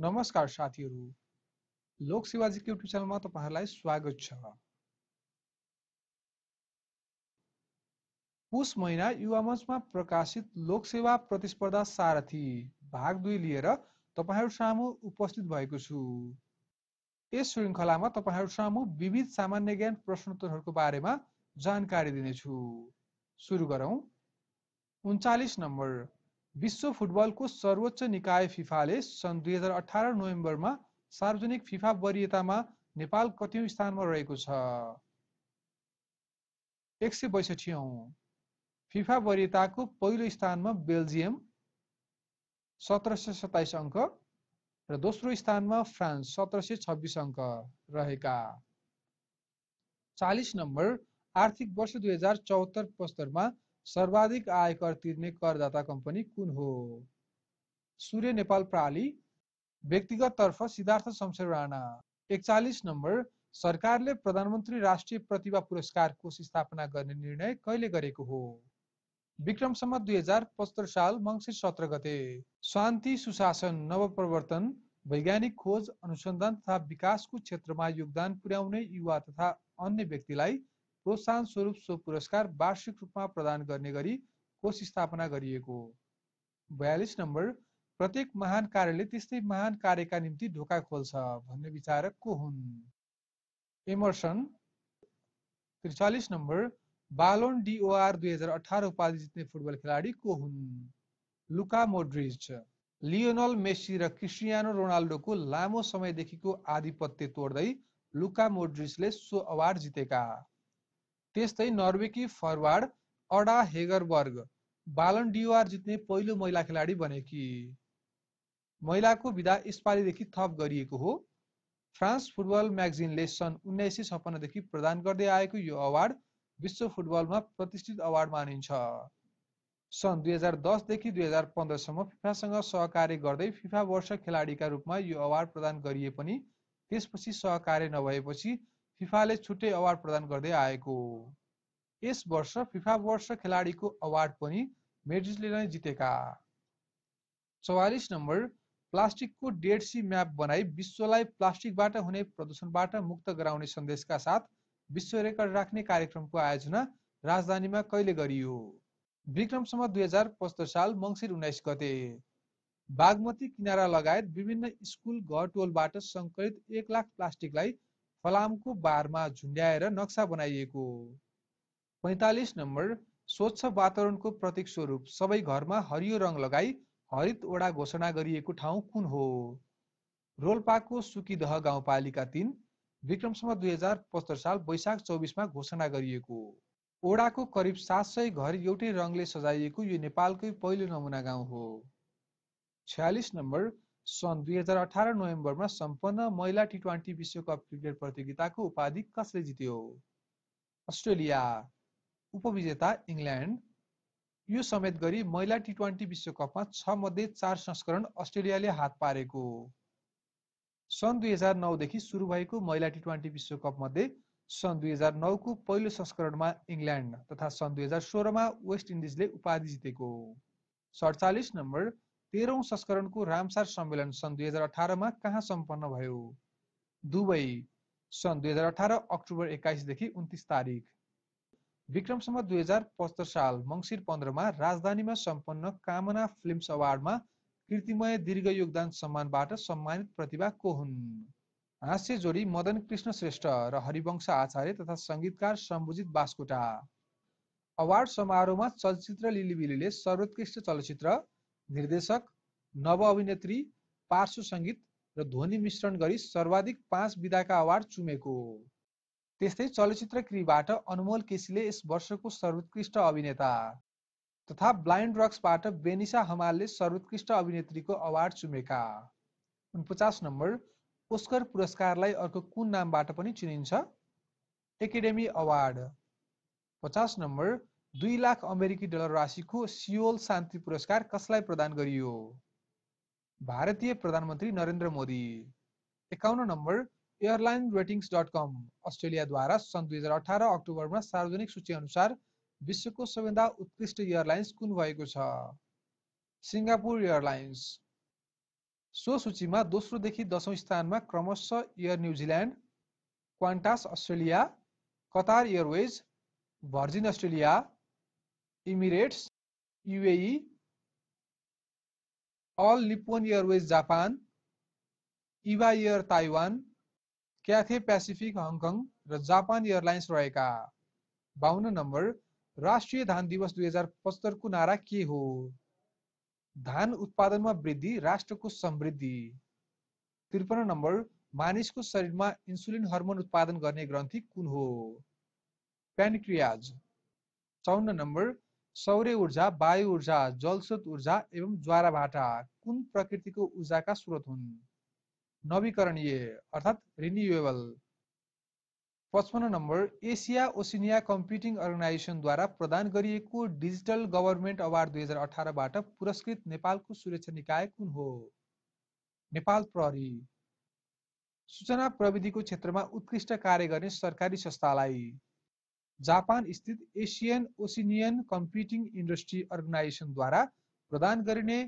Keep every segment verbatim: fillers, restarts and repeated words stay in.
नमस्कार साथीहरु, लोकसेवा जी को युट्युब च्यानलमा तपाईहरुलाई स्वागत छ। पुस महिना युवा मञ्चमा प्रकाशित लोकसेवा प्रतिस्पर्धा सारथी भाग दुई लिएर तपाईहरु सामु उपस्थित भएको छु। यस श्रृंखलामा तपाईहरु सामु विविध सामान्य ज्ञान प्रश्नोत्तरहरुको बारेमा जानकारी दिने छु। सुरु गरौं। उन्चालीस नम्बर, विश्व फुटबल को सर्वोच्च निकाय फिफाले सन् दुई हजार अठारह नोवेम्बर में सार्वजनिक फिफा वरीयता में नेपाल कतौं स्थान में रहेको छ? एक सौ बैसठी। फिफा वरीयता को पहिलो स्थान में बेल्जियम सत्रह सौ सत्ताईस अंक र दोस्रो स्थान में फ्रांस सत्रह सौ छब्बीस अंक रहेका। चालीस नंबर, आर्थिक वर्ष दुई हजार चौहत्तर पचहत्तर में सर्वाधिक आयकर तिर्ने करदाता कंपनी कुन हो? सूर्य नेपाल प्राली व्यक्तिगत तर्फ सिद्धार्थ शमशेर राणा। एकचालीस नंबर, सरकारले प्रधानमन्त्री राष्ट्रिय प्रतिभा पुरस्कार कोष स्थापना गर्ने निर्णय कहिले गरेको हो? विक्रम सम्वत दुई हजार पचहत्तर साल मंसिर सत्र गते। शान्ति, सुशासन, नवप्रवर्तन, वैज्ञानिक खोज, अनुसंधान तथा विकास को क्षेत्र में योगदान पुर्याउने युवा तथा अन्य व्यक्तिलाई प्रोत्साहन स्वरूप सो पुरस्कार वार्षिक रूपमा प्रदान गर्ने गरी कोष स्थापना गरिएको। बयालीस नंबर, प्रत्येक महान कार्यले त्यस्तै महान कार्यका निम्ति ढोका खोल्छ भन्ने विचारक को हुन्? एमर्सन। त्रिचालीस नंबर, बालोन डीओआर दुई हजार अठारह उपाधि जितने फुटबल खिलाड़ी को हुन्? Luka Modric. लियोनल मेसी र क्रिस्टियानो रोनाल्डो को लामो समयदेखिको आधिपत्य तोड्दै लुका मोड्रिचले सो अवार्ड जितेका। त्यस्तै नर्वेकी फरवार्ड अडा हेगरबर्ग बालन डीओआर जित्ने पहिलो महिला खेलाडी बनेकी। महिलाको विधा यसपालिदेखि थप गरिएको हो। फ्रान्स फुटबल म्यागजिनले सन् उन्नाइस सय छप्पन्न देखि प्रदान गर्दै आएको यो अवार्ड विश्व फुटबलमा प्रतिष्ठित अवार्ड मानिन्छ। सन् दुई हजार दस देखि दुई हजार पन्ध्रसम्म फिफासँग सहकार्य गर्दै फिफा वर्ष खेलाडीका रूपमा यो अवार्ड प्रदान गरिए पनि त्यसपछि सहकार्य नभएपछि फिफाले छुट्टै अवार्ड प्रदान गर्दै आएको। यस वर्ष फिफा वर्ष खेलाडीको अवार्ड पनि मेड्रिडले नै जितेका। चौवालीस नम्बर, प्लास्टिकको डेड सी म्याप बनाई विश्वलाई प्लास्टिकबाट हुने प्रदूषणबाट मुक्त गराउने सन्देशका साथ विश्व रेकर्ड राख्ने कार्यक्रमको आयोजना राजधानीमा कहिले गरियो? विक्रम सम्वत दुई हजार पचहत्तर साल मंसिर उन्नाइस गते। बागमती किनारा लगायत विभिन्न स्कुल घर टोलबाट सङ्कलित एक लाख प्लास्टिकलाई फलामको बारमा झुन्ड्याएर नक्सा बनाइएको। पैंतालीस नंबर, स्वच्छ वातावरणको प्रतीक स्वरूप सबै घरमा हरियो रंग लगाई हरित ओडा घोषणा गरिएको ठाउँ कुन हो? रोल्पाको सुकीदह गाउँपालिका तीन विक्रमसम्म दुई हजार पचहत्तर साल वैशाख चौबीसमा घोषणा गरिएको। ओडाको करिब सात सय घर एउटै रंगले सजाइएको यो नेपालकै पहिलो नमुना गाउँ हो। छयालिस नंबर, सन् दुई हजार अठारह नोवेम्बर में सम्पन्न महिला टी ट्वेंटी विश्वकप क्रिकेट प्रतियोगिता को उपाधि कसले जित्यो? अस्ट्रेलिया। उपविजेता इंग्लैंड। यो समेत गरी महिला टी ट्वेंटी विश्वकप में छ मध्ये चार संस्करण अस्ट्रेलियाले हात पारेको। सन् दुई हजार नौ देखि सुरु भएको महिला टी ट्वेंटी विश्वकप मध्ये सन् दुई हजार नौ को पहिलो संस्करण में इंग्लैंड तथा सन् दुई हजार सोह्र में वेस्ट इंडिजले उपाधि जितेको। सडचालीस नंबर, तेह्रौं संस्करण को रामसार सम्मेलन सन् दुई हजार अठारह में कहाँ सम्पन्न भयो? दुबई। सन् दुई हजार अठारह अक्टूबर एक्काईस देखि उन्तीस तारीख। विक्रमसम्म दुई हजार पचहत्तर साल मंसिर पंद्रह में राजधानी में सम्पन्न कामना फिल्म्स अवार्ड में कीर्तिमय दीर्घ योगदान सम्मानबाट सम्मानित प्रतिभा को हुन्? हास्य जोड़ी मदन कृष्ण श्रेष्ठ र हरिवंश आचार्य तथा संगीतकार सम्बुजित बास्कोटा। अवार्ड समारोह में चलचित्र लिलिबिलीले सर्वोत्कृष्ट चलचित्र, निर्देशक, नव अभिनेत्री, पार्श्व संगीत र ध्वनि मिश्रण गरी सर्वाधिक पांच विधाका अवार्ड चुमेको। त्यस्तै चलचित्र क्रिबाट अनमोल केसीले यस वर्षको सर्वोत्कृष्ट अभिनेता तथा ब्लाइन्ड रक्सबाट बेनिसा हमालले सर्वोत्कृष्ट अभिनेत्रीको अवार्ड चुमेका। उनपचास नम्बर, ओस्कर पुरस्कारलाई अर्को कुन नामबाट पनि चिनिन्छ? Academy award. पचास नम्बर, दुई लाख अमेरिकी डलर राशि को सियोल शांति पुरस्कार कसलाई प्रदान गरियो? भारतीय प्रधानमंत्री नरेंद्र मोदी। एकाउन्न number, airline ratings dot com Australia द्वारा सन् दुई हजार अठारह अक्टूबर में सार्वजनिक सूची अनुसार विश्व को सबैभन्दा उत्कृष्ट एयरलाइन्स कुन भएको छ? Singapore airlines. सो सूचीमा दोस्रो देखि दशौं स्थानमा क्रमशः Air New Zealand, Qantas Australia, Qatar Airways, Virgin Australia, Emirates UAE, All Nippon Airways Japan, EVA air Taiwan, Cathay Pacific Hong Kong र जापान एयरलाइन्स रहेका। बाउन्न नम्बर, राष्ट्रिय धान दिवस दुई हजार पचहत्तर को नारा के हो? धान उत्पादन में वृद्धि राष्ट्र को समृद्धि। त्रिपन्न नंबर, मानिस को शरीर में इंसुलिन हर्मोन उत्पादन करने ग्रंथि कुन हो? पैनक्रियाज। चौन्न नंबर, सौर्य ऊर्जा, वायु ऊर्जा, जलस्रोत ऊर्जा एवं ज्वालाभाटा कुन प्रकृति को ऊर्जा का स्रोत हुन्? नवीकरणीय अर्थात रिन्युएबल। पचपन्न number, Asia Oceania computing organisation द्वारा प्रदान गरिएको डिजिटल गवर्नमेंट अवार्ड दुई हजार अठारह बाट पुरस्कृत नेपालको सुरक्षा निकाय कुन हो? नेपाल प्रहरी। सूचना प्रविधि को क्षेत्र में उत्कृष्ट कार्य करने सरकारी संस्थालाई जापान स्थित Asian Oceanian computing industry organisation द्वारा प्रदान गरिने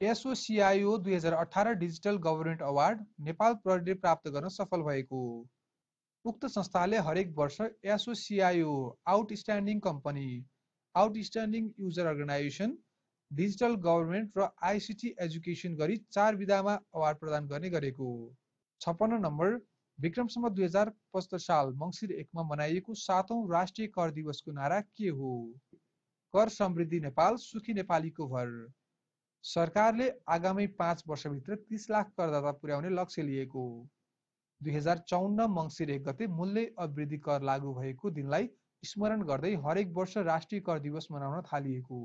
एसोसिआईओ दुई हजार अठारह डिजिटल गवर्नमेंट अवार्ड नेपाल प्रहरीले प्राप्त गर्न सफल भएको। उक्त संस्थाले हरेक वर्ष ASOCIO outstanding company, outstanding user organisation, digital government र आईसीटी एजुकेशन गरी चार विधामा अवार्ड प्रदान गर्ने गरेको। छप्पन्न नंबर, विक्रमसम्म दुई हजार पचहत्तर साल मंसिर एक में मनाइएको सातौं राष्ट्रीय कर दिवस को नारा के हो? कर समृद्धि नेपाल, सुखी नेपाली को घर। सरकारले आगामी पांच वर्षभित्र तीस लाख करदाता पुर्याउने लक्ष्य लिएको। दुई हजार चौन्न मंसिर एक गते मूल्य अभिवृद्धि कर लागू भएको दिनलाई स्मरण गर्दै हरेक वर्ष राष्ट्रिय कर दिवस मनाउन थालिएको।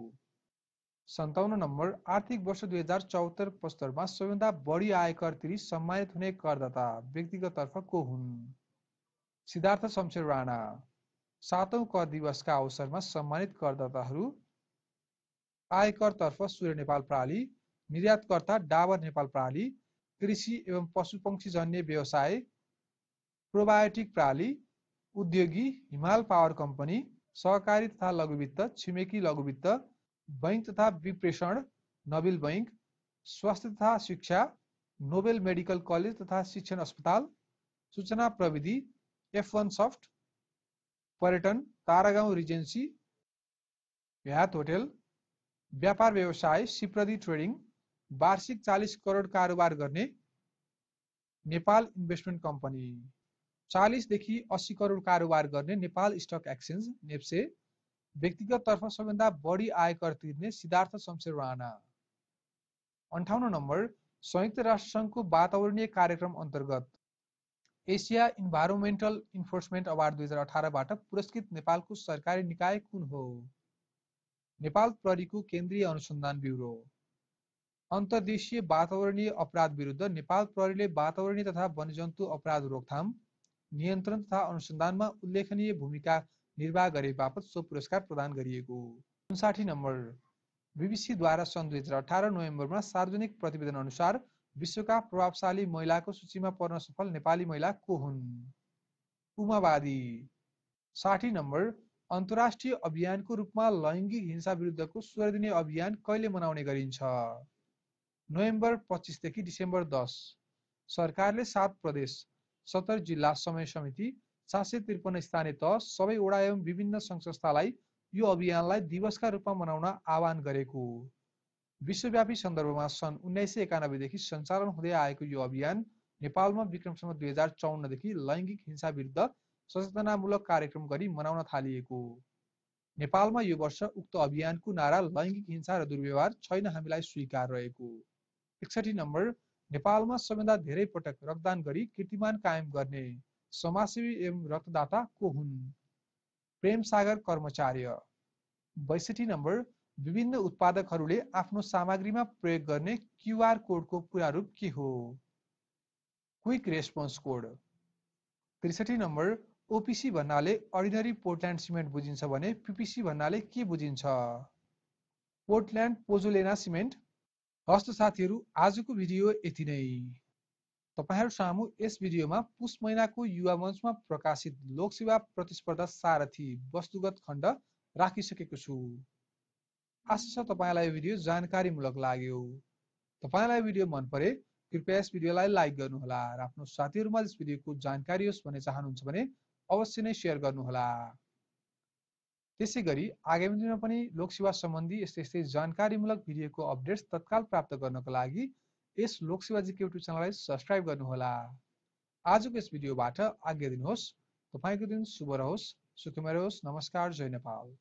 सन्ताउन्न नम्बर, आर्थिक वर्ष दुई हजार चौहत्तर पचहत्तरमा सबैभन्दा बढी आयकर तिरी सम्मानित हुने करदाता व्यक्तिगततर्फ को हुन्? सिद्धार्थ शमशेर राणा। सातौं कर दिवसका अवसरमा सम्मानित करदाताहरू आयकरतर्फ सूर्य नेपाल प्राली, निर्यातकर्ता डाबर नेपाल प्राली, कृषि एवं पशुपक्षीजन्य व्यवसाय प्रोबायोटिक प्राली, उद्योगी हिमाल पावर कंपनी, सहकारी तथा लघुवित्त, छिमेकी लघुवित्त, बैंक तथा विप्रेषण नोबेल बैंक, स्वास्थ्य तथा शिक्षा नोबेल मेडिकल कॉलेज तथा शिक्षण अस्पताल, सूचना प्रविधि एफ वन सॉफ्ट, पर्यटन तारागाउँ रिजेंसी भ्याट होटल, व्यापार व्यवसाय सिप्रदी ट्रेडिंग, वार्षिक चालीस करोड़ कारोबार गर्ने नेपाल इन्वेस्टमेंट कंपनी, चालीस देखि अस्सी करोड़ कारोबार गर्ने नेपाल स्टक एक्सचेंज नेप्से, व्यक्तिगत तर्फ सबैभन्दा बढी आयकर तिर्ने सिद्धार्थ शमशेर राणा। अन्ठाउन्न नंबर, संयुक्त राष्ट्र संघको वातावरणीय कार्यक्रम अंतर्गत एशिया इन्भाइरोमेन्टल इन्फोर्समेन्ट अवार्ड दुई हजार अठारह बाट पुरस्कृत नेपालको सरकारी निकाय कुन हो? नेपाल प्रहरीको केन्द्रीय अनुसंधान ब्यूरो। अन्तर्देशीय वातावरणीय अपराध विरुद्ध नेपाल प्रहरीले वातावरणीय तथा वन्यजन्तु अपराध रोकथाम, नियन्त्रण तथा अनुसन्धानमा उल्लेखनीय भूमिका निर्वाह गरे बापत सो पुरस्कार प्रदान गरिएको। उन्साठी नम्बर, बीबीसी द्वारा सन् दुई हजार अठारह नोभेम्बरमा सार्वजनिक प्रतिवेदन अनुसार विश्वका प्रभावशाली महिलाको सूचीमा पर्न सफल नेपाली महिला को हुन्? उमावादी। साठी नम्बर, अन्तर्राष्ट्रिय अभियानको रूपमा लैङ्गिक हिंसा विरुद्धको सोह्र दिने अभियान कहिले मनाउने गरिन्छ? नोभेम्बर पच्चीस देखि डिसेम्बर दस। सरकारले सात प्रदेश, सत्तर जिल्ला समय समिति, सात सय त्रिपन्न स्थानीय तह, सबै वडा एवं विभिन्न संघ संस्थालाई यो अभियानलाई दिवसका रूपमा मनाउन आह्वान गरेको। विश्वव्यापी सन्दर्भमा सन् उन्नाइस सय एकानब्बे देखि सञ्चालन हुँदै आएको यो अभियान नेपालमा विक्रमसम्म दुई हजार चौन्न देखि लैङ्गिक हिंसा विरुद्ध सचेतनामूलक कार्यक्रम गरी मनाउन थालिएको। नेपालमा यो वर्ष उक्त अभियानको नारा लैङ्गिक हिंसा र दुर्व्यवहार छैन हामीलाई स्वीकार रहेको। एकसठी नंबर, नेपालमा सबैभन्दा धेरै पटक रक्तदान गरी कीर्तिमान कायम गर्ने समाजसेवी एवं रक्तदाता को हुन्? प्रेम सागर कर्मचार्य। बैसठी नंबर, विभिन्न उत्पादकहरूले आफ्नो सामग्रीमा प्रयोग गर्ने क्यूआर कोडको पूरा रूप के हो? Quick response code. त्रिसठी नंबर, ओपीसी भन्नाले अर्डिनरी पोर्टल्यान्ड सिमेन्ट बुझिन्छ भने पीपीसी भन्नाले के बुझिन्छ? Portland pozzolana cement. हस्त साथीहरू, आजको भिडियो यति नै। तपाईहरू सामु यस भिडियोमा पुस महिनाको युवा मञ्चमा प्रकाशित लोकसेवा प्रतिस्पर्धा सारथी वस्तुगत खण्ड राखिसकेको छु। आशा छ तपाईँलाई यो भिडियो जानकारीमूलक लाग्यो। तपाईलाई भिडियो मन परे कृपया यस भिडियोलाई लाइक गर्नुहोला र आफ्नो साथीहरुमा यस भिडियोको जानकारी होस् भन्ने चाहनुहुन्छ भने अवश्य नै शेयर गर्नुहोला। त्यसैगरी आगामी दिनमा पनि लोकसेवा सम्बन्धी यस्तै यस्तै जानकारीमूलक भिडियोको अपडेट्स तत्काल प्राप्त गर्नको लागि यस लोकसेवाजी युट्युब च्यानललाई सब्स्क्राइब गर्नुहोला। आजको यस भिडियोबाट आज्ञा दिनुहोस्। तपाईको दिन शुभ रहोस्, सुखमय रहोस्। नमस्कार। जय नेपाल।